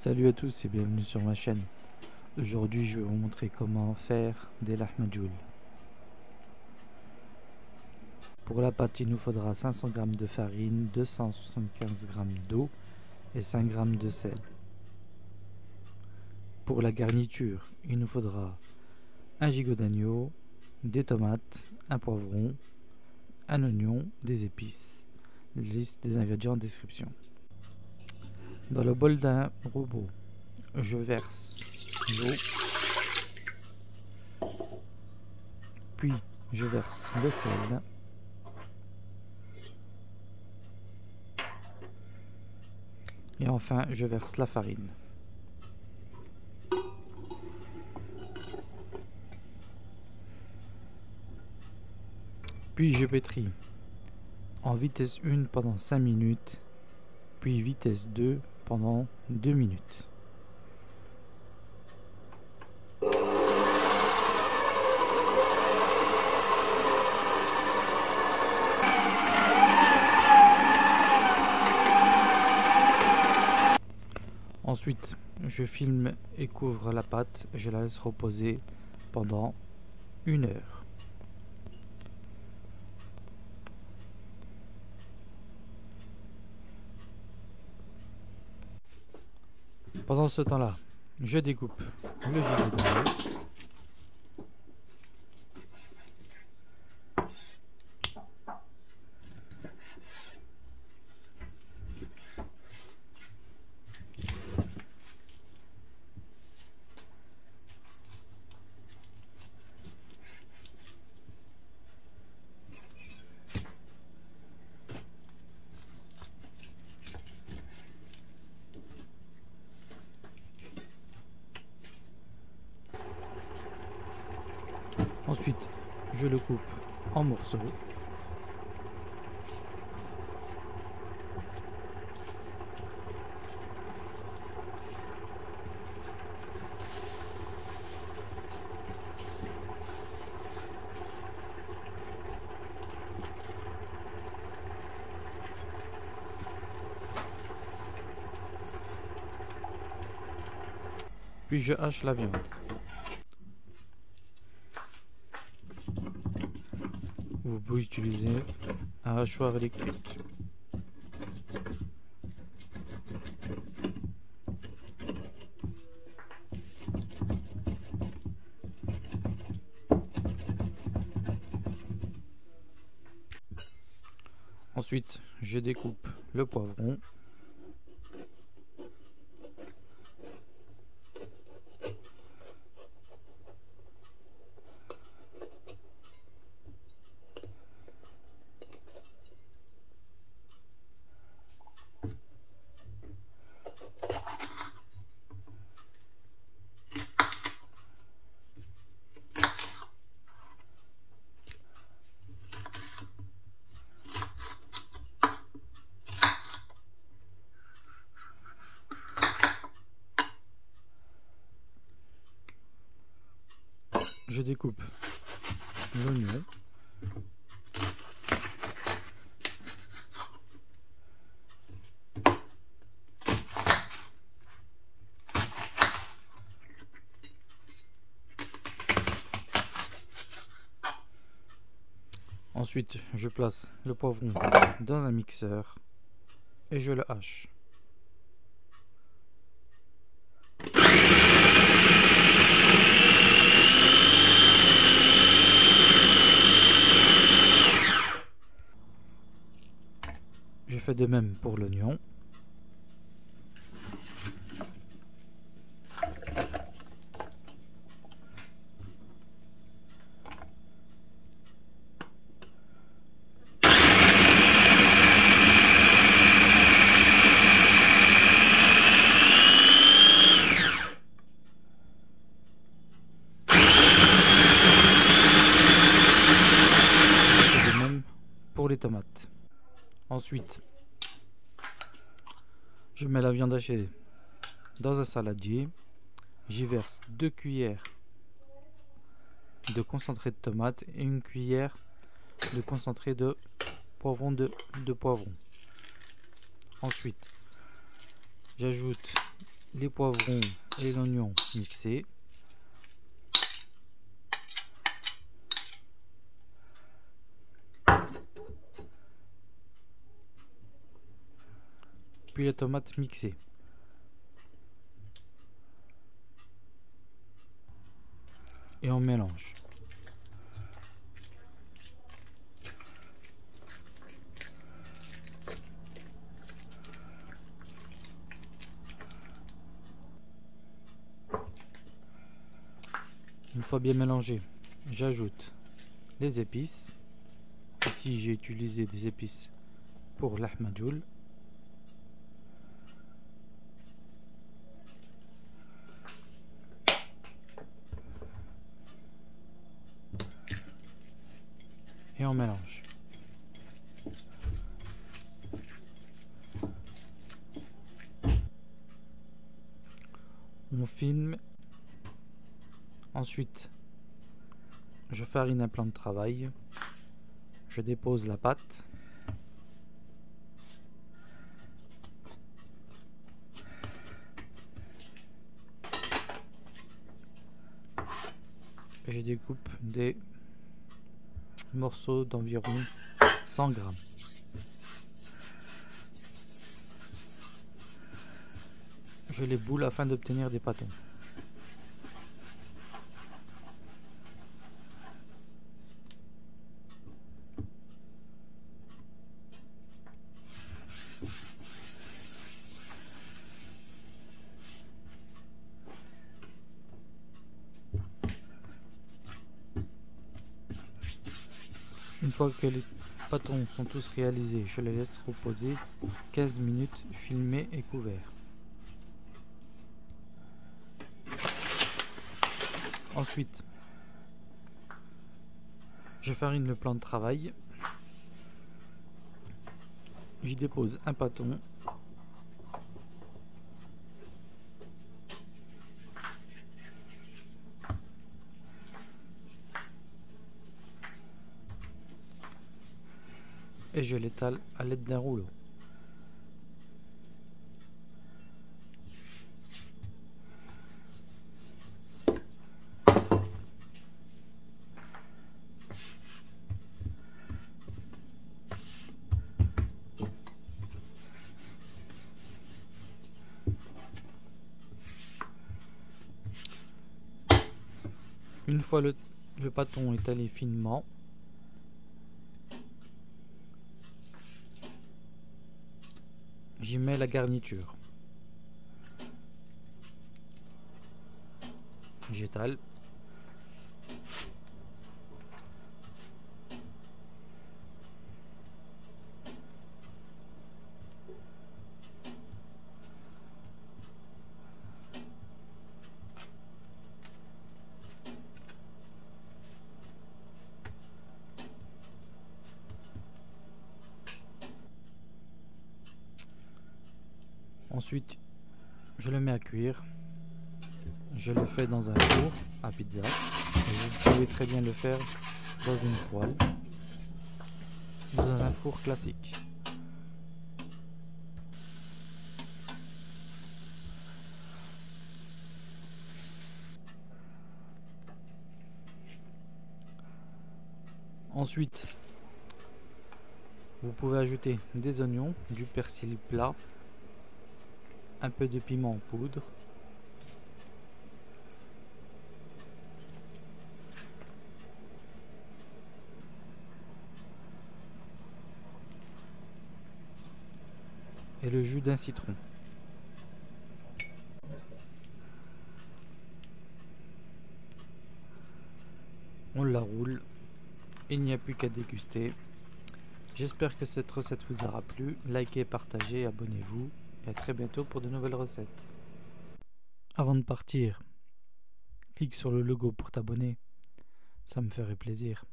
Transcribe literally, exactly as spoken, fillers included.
Salut à tous et bienvenue sur ma chaîne. Aujourd'hui je vais vous montrer comment faire des lahmacun. Pour la pâte il nous faudra cinq cents grammes de farine, deux cent soixante-quinze grammes d'eau et cinq grammes de sel. Pour la garniture il nous faudra un gigot d'agneau, des tomates, un poivron, un oignon, des épices. Liste des ingrédients en description. Dans le bol d'un robot, je verse l'eau, puis je verse le sel, et enfin je verse la farine. Puis je pétris en vitesse un pendant cinq minutes, puis vitesse deux pendant deux minutes. Ensuite, je filme et couvre la pâte et je la laisse reposer pendant une heure. Pendant ce temps-là, je découpe le gigot d'agneau. Ensuite, je le coupe en morceaux. Puis je hache la viande. Vous pouvez utiliser un hachoir électrique. Ensuite, je découpe le poivron. Je découpe l'oignon. Ensuite, je place le poivron dans un mixeur et je le hache. Je fais de même pour l'oignon. Je fais de même pour les tomates. Ensuite, je mets la viande hachée dans un saladier. J'y verse deux cuillères de concentré de tomate et une cuillère de concentré de poivron de, de poivron. Ensuite, j'ajoute les poivrons et l'oignon mixés. Puis les tomates mixées. Et on mélange. Une fois bien mélangé, j'ajoute les épices. Ici, j'ai utilisé des épices pour lahmacun. Et on mélange. On filme. Ensuite, je farine un plan de travail. Je dépose la pâte. Et je découpe des morceaux d'environ cent grammes. Je les boule afin d'obtenir des pâtons. Une fois que les pâtons sont tous réalisés, je les laisse reposer quinze minutes, filmés et couverts. Ensuite, je farine le plan de travail. J'y dépose un pâton. Et je l'étale à l'aide d'un rouleau. Une fois le, le pâton étalé finement, j'y mets la garniture. J'étale. Ensuite, je le mets à cuire. Je le fais dans un four à pizza. Et vous pouvez très bien le faire dans une poêle, dans un four classique. Ensuite, vous pouvez ajouter des oignons, du persil plat, un peu de piment en poudre, et le jus d'un citron. On la roule, il n'y a plus qu'à déguster. J'espère que cette recette vous aura plu. Likez, partagez, abonnez-vous. Et à très bientôt pour de nouvelles recettes. Avant de partir, clique sur le logo pour t'abonner, ça me ferait plaisir.